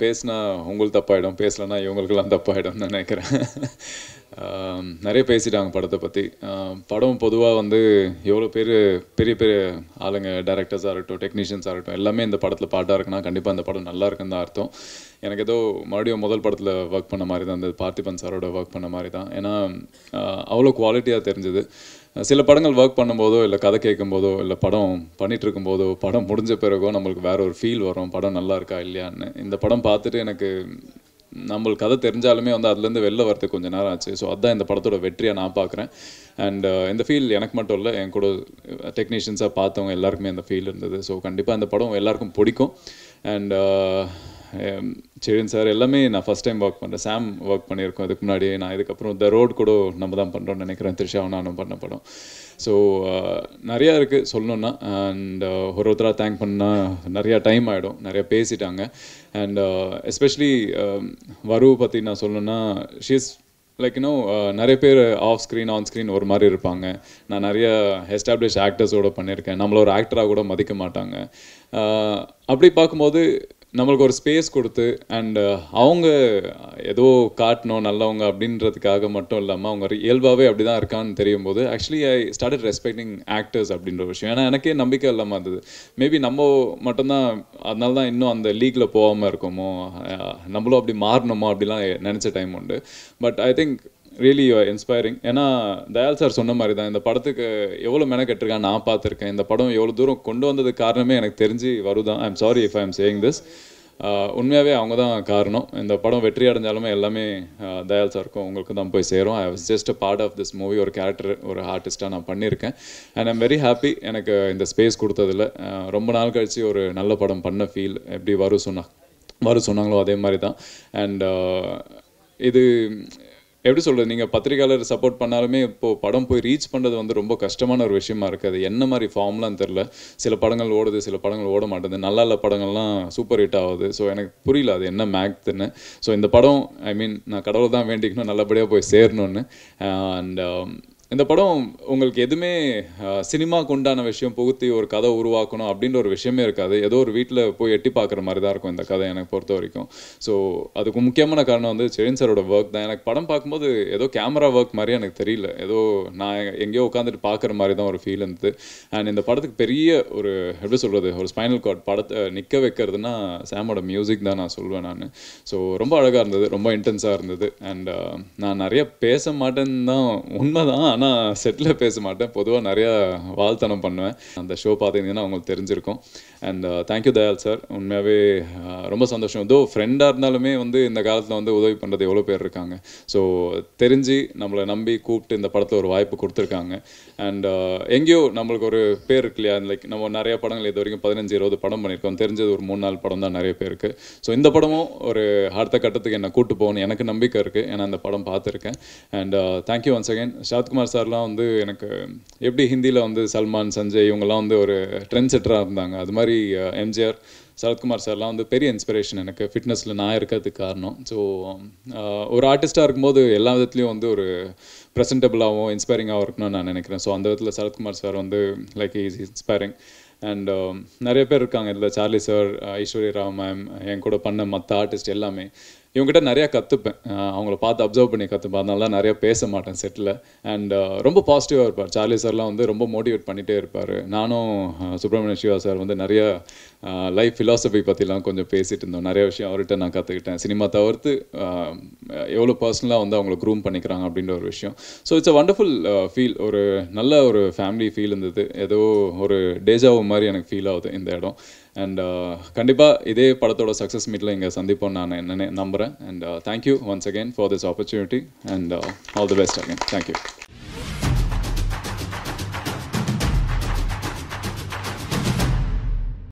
பேசினா உங்களுக்கு தப்பாயிடும், பேசலனா இவங்களுக்கெல்லாம் தப்பாயிடும்னு நினைக்கிறேன். நிறைய பேசிட்டாங்க படத்தை பற்றி. படம் பொதுவாக வந்து எவ்வளோ பேர் பெரிய பெரிய ஆளுங்க, டேரக்டர்ஸாக இருக்கட்டும், டெக்னீஷியன்ஸாக இருக்கட்டும், எல்லாமே இந்த படத்தில் பாட்டாக இருக்குன்னா கண்டிப்பாக அந்த படம் நல்லா இருக்குன்னு தான் அர்த்தம். எனக்கு ஏதோ மறுபடியும் முதல் படத்தில் ஒர்க் பண்ண மாதிரி தான், அந்த பார்த்திபன் சாரோட ஒர்க் பண்ண மாதிரி தான். ஏன்னா அவ்வளோ குவாலிட்டியாக தெரிஞ்சுது. சில படங்கள் ஒர்க் பண்ணும்போதோ இல்லை கதை கேட்கும்போதோ இல்லை படம் பண்ணிகிட்ருக்கும்போதோ படம் முடிஞ்ச பிறகோ நம்மளுக்கு வேறு ஒரு ஃபீல் வரும், படம் நல்லா இருக்கா இல்லையான்னு. இந்த படம் பார்த்துட்டு எனக்கு நம்மளுக்கு கதை தெரிஞ்சாலுமே வந்து அதுலேருந்து வெளில வரதுக்கு கொஞ்சம் நேரம் ஆச்சு. ஸோ அதுதான் இந்த படத்தோட வெற்றியாக நான் பார்க்குறேன். அண்ட் இந்த ஃபீல் எனக்கு மட்டும் இல்லை, என் கூட டெக்னீஷியன்ஸாக பார்த்தவங்க எல்லாருக்குமே அந்த ஃபீல் இருந்தது. ஸோ கண்டிப்பாக இந்த படம் எல்லாருக்கும் பிடிக்கும். அண்ட் சரின் சார் எல்லாமே நான் ஃபஸ்ட் டைம் ஒர்க் பண்ணுறேன். சாம் ஒர்க் பண்ணியிருக்கோம் இதுக்கு முன்னாடி. நான் இதுக்கப்புறம் த ரோட் கூட நம்ம தான் பண்ணுறோன்னு நினைக்கிறேன், திரிஷாவும் நானும் பண்ண படம். ஸோ நிறையா இருக்குது சொல்லணுன்னா. அண்ட் ஒரு ஒருத்தராக தேங்க் பண்ணால் நிறையா டைம் ஆகிடும், நிறையா பேசிட்டாங்க. அண்ட் எஸ்பெஷலி வரு பற்றி நான் சொல்லணுன்னா, ஷீஸ் லைக் யூனோ நிறைய pair off screen on screen ஒரு மாதிரி இருப்பாங்க. நான் நிறைய எஸ்டாப்ளிஷ் ஆக்டர்ஸோடு பண்ணியிருக்கேன், நம்மள ஒரு ஆக்டராக கூட மதிக்க மாட்டாங்க. அப்படி பார்க்கும்போது நம்மளுக்கு ஒரு ஸ்பேஸ் கொடுத்து, அண்ட் அவங்க ஏதோ காட்டணும் நல்லவங்க அப்படின்றதுக்காக மட்டும் இல்லாமல் அவங்க இயல்பாகவே அப்படி தான் இருக்கான்னு தெரியும் போது actually I started respecting actors அப்படின்ற விஷயம். ஏன்னா எனக்கே நம்பிக்கை இல்லாமல் இருந்தது, மேபி நம்ம மட்டும்தான், அதனால தான் இன்னும் அந்த லீக்கில் போகாமல் இருக்கோமோ, நம்மளும் அப்படி மாறணுமோ அப்படிலாம் நினச்ச டைம் உண்டு. But I think really you are inspiring. ஏன்னா தயால் சார் சொன்ன மாதிரி தான், இந்த படத்துக்கு எவ்வளோ மெனக்கெட்டிருக்கான்னு நான் பார்த்துருக்கேன். இந்த படம் எவ்வளோ தூரம் கொண்டு வந்ததுக்கு காரணமே எனக்கு தெரிஞ்சு வருதான். I am sorry if I am saying this. உண்மையாகவே அவங்க தான் காரணம். இந்த படம் வெற்றி அடைஞ்சாலுமே எல்லாமே தயால் சாருக்கும் உங்களுக்கு தான் போய் சேரும். I was just a part of this movie. ஒரு கேரக்டர், ஒரு ஆர்டிஸ்ட்டாக நான் பண்ணியிருக்கேன். அண்ட் ஐம் வெரி ஹாப்பி எனக்கு இந்த ஸ்பேஸ் கொடுத்ததில். ரொம்ப நாள் கழித்து ஒரு நல்ல படம் பண்ண ஃபீல் எப்படி வரு சொன்னாங்களோ அதே மாதிரி தான். அண்ட் இது எப்படி சொல்கிறது, நீங்கள் பத்திரிகையாளர் சப்போர்ட் பண்ணாலுமே இப்போது படம் போய் ரீச் பண்ணுறது வந்து ரொம்ப கஷ்டமான ஒரு விஷயமா இருக்குது. என்ன மாதிரி ஃபார்ம்லாம் தெரில, சில படங்கள் ஓடுது, சில படங்கள் ஓட மாட்டேது, நல்லா இல்லை படங்கள்லாம் சூப்பர் ஹிட் ஆகுது. ஸோ எனக்கு புரியல அது என்ன மேக்துன்னு. ஸோ இந்த படம் ஐ மீன் நான் கடவுளை தான் வேண்டிக்கணும் நல்லபடியாக போய் சேரணுன்னு. அண்ட் இந்த படம் உங்களுக்கு எதுவுமே சினிமாவுக்கு உண்டான விஷயம் புகுத்தி ஒரு கதை உருவாக்கணும் அப்படின்ற ஒரு விஷயமே இருக்காது. ஏதோ ஒரு வீட்டில் போய் எட்டி பார்க்குற மாதிரி தான் இருக்கும் இந்த கதை எனக்கு பொறுத்த வரைக்கும். ஸோ அதுக்கு முக்கியமான காரணம் வந்து செழின் சாரோட ஒர்க் தான். எனக்கு படம் பார்க்கும்போது ஏதோ கேமரா ஒர்க் மாதிரி எனக்கு தெரியல, ஏதோ நான் எங்கேயோ உட்காந்துட்டு பார்க்குற மாதிரி தான் ஒரு ஃபீல் இருந்தது. அண்ட் இந்த படத்துக்கு பெரிய ஒரு எப்படி சொல்கிறது, ஒரு ஸ்பைனல் கார்ட் படத்தை நிற்க வைக்கிறதுனா சாமோட மியூசிக் தான் நான் சொல்வேன் நான். ஸோ ரொம்ப அழகாக இருந்தது, ரொம்ப இன்டென்ஸாக இருந்தது. அண்ட் நான் நிறைய பேச மாட்டேன்னு தான் உண்மை தான், ஆனால் செட்டில் பேச மாட்டேன், பொதுவாக நிறையா வாழ்த்தனம் பண்ணுவேன். அந்த ஷோ பார்த்தீங்கன்னா அவங்களுக்கு தெரிஞ்சிருக்கும். அண்ட் தேங்க்யூ தயால் சார், உண்மையாகவே ரொம்ப சந்தோஷம். ஏதோ ஃப்ரெண்டாக இருந்தாலுமே வந்து இந்த காலத்தில் வந்து உதவி பண்ணுறது எவ்வளோ பேர் இருக்காங்க. ஸோ தெரிஞ்சு நம்மளை நம்பி கூப்பிட்டு இந்த படத்தில் ஒரு வாய்ப்பு கொடுத்துருக்காங்க. அண்ட் எங்கேயோ நம்மளுக்கு ஒரு பேர் இருக்கு இல்லையா, லைக் நம்ம நிறைய படங்கள் இது வரைக்கும் 15-20 படம் பண்ணியிருக்கோம், தெரிஞ்சது ஒரு 3-4 படம் தான் நிறைய பேருக்கு. ஸோ இந்த படமும் ஒரு அடுத்த கட்டத்துக்கு என்னை கூப்பிட்டு போகணும்னு எனக்கு நம்பிக்கை இருக்குது, ஏன்னா அந்த படம் பார்த்துருக்கேன். And thank you once again. Sarathkumar சார்லாம் வந்து எனக்கு எப்படி ஹிந்தியில் வந்து சல்மான், சஞ்சய் இவங்கெல்லாம் வந்து ஒரு ட்ரெண்ட் செட்டராக இருந்தாங்க, அது மாதிரி எம்ஜிஆர், சரத்குமார் சார்லாம் வந்து பெரிய இன்ஸ்பிரேஷன் எனக்கு ஃபிட்னஸில் நான் இருக்கிறதுக்கு காரணம். ஸோ ஒரு ஆர்டிஸ்ட்டாக இருக்கும்போது எல்லா விதத்துலேயும் வந்து ஒரு ப்ரெசன்டபுளாகவும் இன்ஸ்பைரிங்காகவும் இருக்கணும்னு நான் நினைக்கிறேன். ஸோ அந்த விதத்தில் சரத்குமார் சார் வந்து லைக் ஈஸ் இன்ஸ்பைரிங். அண்ட் நிறைய பேர் இருக்காங்க இதில், சார்லி சார், ஐஸ்வர்யா ராவ் மேம், என் கூட பண்ண மற்ற ஆர்டிஸ்ட் எல்லாமே இவங்ககிட்ட நிறையா கற்றுப்பேன், அவங்கள பார்த்து அப்சர்வ் பண்ணி கற்றுப்பேன். அதனால தான் நிறையா பேச மாட்டேன் செட்டில். அண்ட் ரொம்ப பாசிட்டிவாக இருப்பார் சார்லி சார்லாம் வந்து, ரொம்ப மோட்டிவேட் பண்ணிகிட்டே இருப்பார். நானும் சுப்ரமணிய சிவா சார் வந்து நிறையா லைஃப் ஃபிலாசபி பற்றிலாம் கொஞ்சம் பேசிகிட்டு இருந்தோம். நிறைய விஷயம் அவர்கிட்ட நான் கற்றுக்கிட்டேன், சினிமா தவிர்த்து எவ்வளோ பர்சனலாக வந்து அவங்கள க்ரூம் பண்ணிக்கிறாங்க அப்படின்ற ஒரு விஷயம். So it's a wonderful feel, ஒரு நல்ல ஒரு ஃபேமிலி ஃபீல் இருந்தது. ஏதோ ஒரு டேஜாவோ மாதிரி எனக்கு ஃபீல் ஆகுது இந்த இடம். அண்ட் கண்டிப்பாக இதே படத்தோட சக்ஸஸ் மீட்டில் இங்கே சந்திப்போம் நான் நம்புகிறேன். And thank you once again for this opportunity. And all the best again. Thank you.